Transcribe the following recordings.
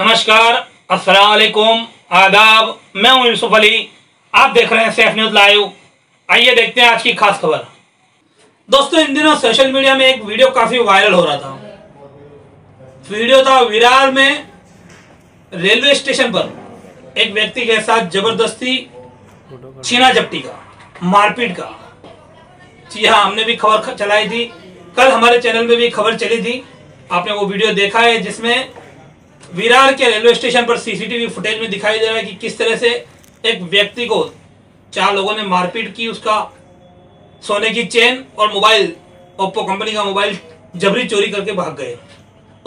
नमस्कार, अस्सलाम वालेकुम, आदाब। मैं हूं यूसुफ अली, आप देख रहे हैं सेफन्यूज़ लाइव। आइए देखते हैं आज की खास खबर। दोस्तों, इन दिनों सोशल मीडिया में एक वीडियो काफी वायरल हो रहा था। वीडियो था विरार में रेलवे स्टेशन पर एक व्यक्ति के साथ जबरदस्ती छीना झपटी का, मारपीट का। जी हाँ, हमने भी खबर चलाई थी, कल हमारे चैनल में भी खबर चली थी। आपने वो वीडियो देखा है जिसमें विरार के रेलवे स्टेशन पर सीसीटीवी फुटेज में दिखाई दे रहा है कि किस तरह से एक व्यक्ति को चार लोगों ने मारपीट की, उसका सोने की चेन और मोबाइल, ओप्पो कंपनी का मोबाइल जबरी चोरी करके भाग गए।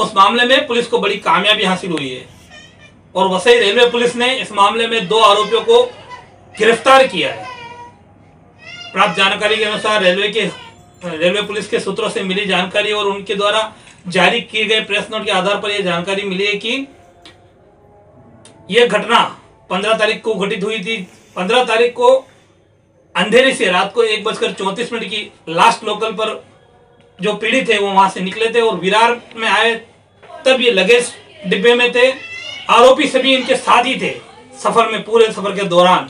उस मामले में पुलिस को बड़ी कामयाबी हासिल हुई है और वसई रेलवे पुलिस ने इस मामले में दो आरोपियों को गिरफ्तार किया है। प्राप्त जानकारी के अनुसार रेलवे पुलिस के सूत्रों से मिली जानकारी और उनके द्वारा जारी किए गए प्रेस नोट के आधार पर यह जानकारी मिली है कि यह घटना 15 तारीख को घटित हुई थी। 15 तारीख को अंधेरे से रात को 1:34 की लास्ट लोकल पर जो पीड़ित थे वो वहां से निकले थे और विरार में आए। तब ये लगेज डिब्बे में थे, आरोपी सभी इनके साथ ही थे सफर में, पूरे सफर के दौरान।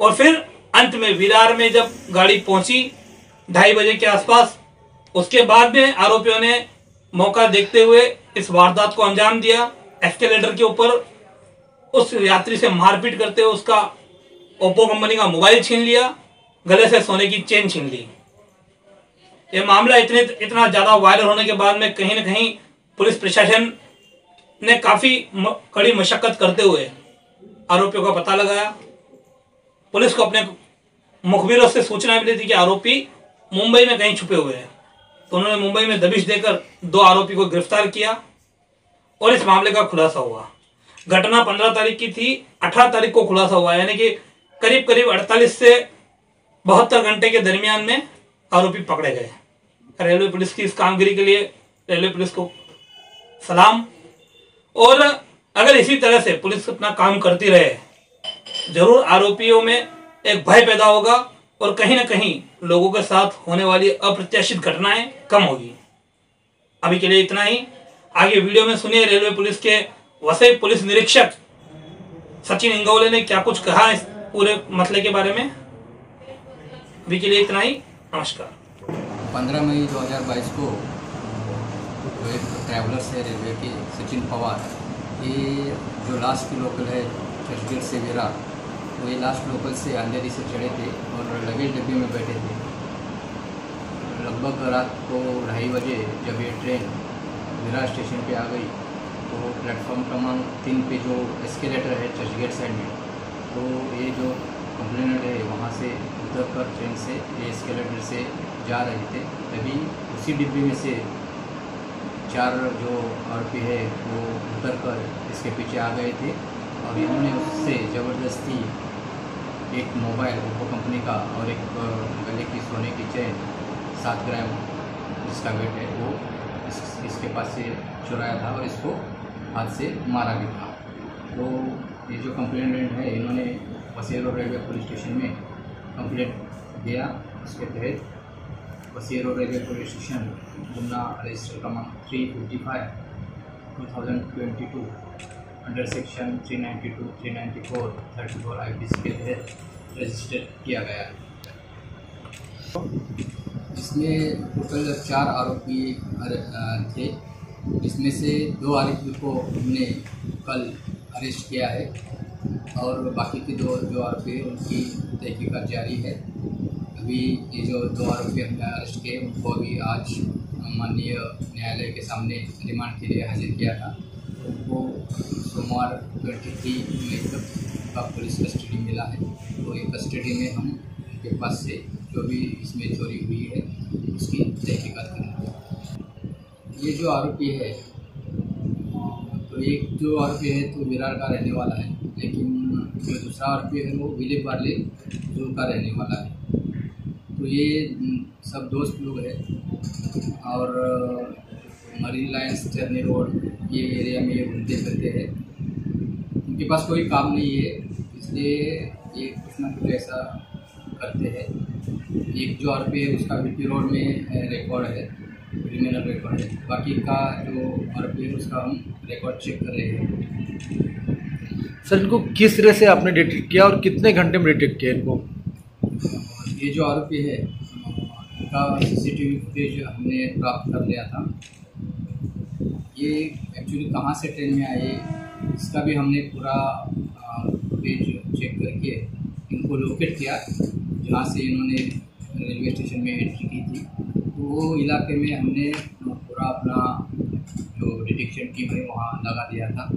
और फिर अंत में विरार में जब गाड़ी पहुंची 2:30 बजे के आसपास, उसके बाद में आरोपियों ने मौका देखते हुए इस वारदात को अंजाम दिया। एस्केलेटर के ऊपर उस यात्री से मारपीट करते हुए उसका ओप्पो कंपनी का मोबाइल छीन लिया, गले से सोने की चेन छीन ली। ये मामला इतना ज़्यादा वायरल होने के बाद में कहीं ना कहीं पुलिस प्रशासन ने काफ़ी कड़ी मशक्क़त करते हुए आरोपियों का पता लगाया। पुलिस को अपने मुखबिरों से सूचना मिली थी कि आरोपी मुंबई में कहीं छुपे हुए हैं, तो उन्होंने मुंबई में दबिश देकर दो आरोपी को गिरफ्तार किया और इस मामले का खुलासा हुआ। घटना 15 तारीख की थी, 18 तारीख को खुलासा हुआ, यानी कि करीब 48 से 72 घंटे के दरमियान में आरोपी पकड़े गए। रेलवे पुलिस की इस कामगिरी के लिए रेलवे पुलिस को सलाम। और अगर इसी तरह से पुलिस अपना काम करती रहे, जरूर आरोपियों में एक भय पैदा होगा और कहीं ना कहीं लोगों के साथ होने वाली अप्रत्याशित घटनाएं कम होगी। अभी के लिए इतना ही। आगे वीडियो में सुनिए रेलवे पुलिस के वसई पुलिस निरीक्षक सचिन इंगावले ने क्या कुछ कहा इस पूरे मसले के बारे में। अभी के लिए इतना ही, नमस्कार। 15 मई 2022 को एक ट्रैवलर्स है रेलवे के सचिन पवार, ये जो लास्ट की लोकल है चर्चगेट से विरार, वो ये लास्ट लोकल से अंधेरी से चढ़े थे और लगेज डिब्बे में बैठे थे। लगभग रात को 2:30 बजे जब ये ट्रेन विरार स्टेशन पे आ गई तो प्लेटफॉर्म क्रमांक 3 पे जो एस्केलेटर है चर्चगेट साइड में, तो ये जो कंप्लेनेंट है वहाँ से उतर कर ट्रेन से ये एस्केलेटर से जा रहे थे। तभी उसी डिब्बे में से 4 जो आरोपी है वो उतर कर इसके पीछे आ गए थे और इन्होंने उससे ज़बरदस्ती एक मोबाइल ओप्पो कंपनी का और एक गले की सोने की चेन 7 ग्राम जिसका वेट है वो इसके पास से चुराया था और इसको हाथ से मारा भी था। तो ये जो कंप्लेनेंट है इन्होंने बसेरो रेलवे पुलिस स्टेशन में कंप्लेंट दिया। उसके तहत बसेरो railway police station Gumla register क्रमांक 355/2022 अंडर सेक्शन 392, 394, 34 IPC के तहत रजिस्टर किया गया है। इसमें टोटल 4 आरोपी थे, जिसमें से 2 आरोपी को हमने कल अरेस्ट किया है और बाकी के जो आरोपी उनकी तहकीकात जारी है। अभी ये जो 2 आरोपी हमने अरेस्ट किए उनको अभी आज माननीय न्यायालय के सामने रिमांड के लिए हाजिर किया था। उनको सोमवार 23 मई तक का पुलिस कस्टडी मिला है। तो ये कस्टडी में हम उनके पास से जो भी इसमें चोरी हुई है उसकी तहकीकात करेंगे। ये जो आरोपी है, तो एक जो आरोपी है तो विरार का रहने वाला है, लेकिन जो दूसरा आरोपी है वो विले पार्ले का रहने वाला है। तो ये सब दोस्त लोग हैं और मरीन लाइन्स चरनी रोड ये एरिया में ये घूमते फिरते हैं। उनके पास कोई काम नहीं है, इसलिए ये कुछ ना कुछ ऐसा करते हैं। एक जो आरोपी है उसका वीटी रोड में रिकॉर्ड है, क्रिमिनल रिकॉर्ड है। बाकी का जो आरोपी है उसका हम रिकॉर्ड चेक कर लेंगे। सर इनको किस तरह से आपने डिटेक्ट किया और कितने घंटे में डिटेक्ट किया इनको? ये जो आरोपी है का सीसीटीवी फुटेज हमने प्राप्त कर लिया था। ये एक्चुअली कहाँ से ट्रेन में आए इसका भी हमने पूरा फुटेज चेक करके इनको लोकेट किया, जहाँ से इन्होंने रेलवे स्टेशन में एंट्री की थी। तो वो इलाके में हमने पूरा अपना जो डिटेक्शन टीम है वहाँ लगा दिया था।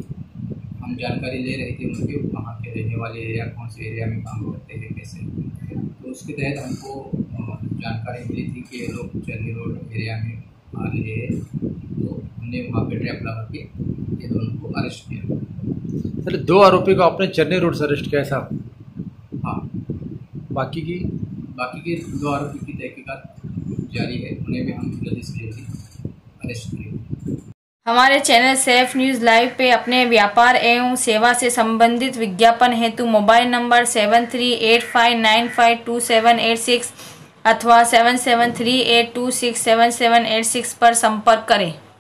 हम जानकारी ले रहे थे उनके वहाँ के रहने वाले एरिया, कौन से एरिया में काम करते हैं, कैसे। तो उसके तहत हमको जानकारी मिली थी कि ये लोग चरनी रोड एरिया में आ रहे हैं। तो हमने वहाँ पर ट्रैप लगा के ये दोनों को अरेस्ट किया। सर दो आरोपी को आपने चरनी रोड से अरेस्ट किया साहब? हाँ, बाकी के दो आरोपी की तहकीकात जारी है, उन्हें भी हम जल्दी से जल्दी अरेस्ट करेंगे। हमारे चैनल सेफन्यूज़ लाइव पे अपने व्यापार एवं सेवा से संबंधित विज्ञापन हेतु मोबाइल नंबर 7385952786 अथवा 7738267786 पर संपर्क करें।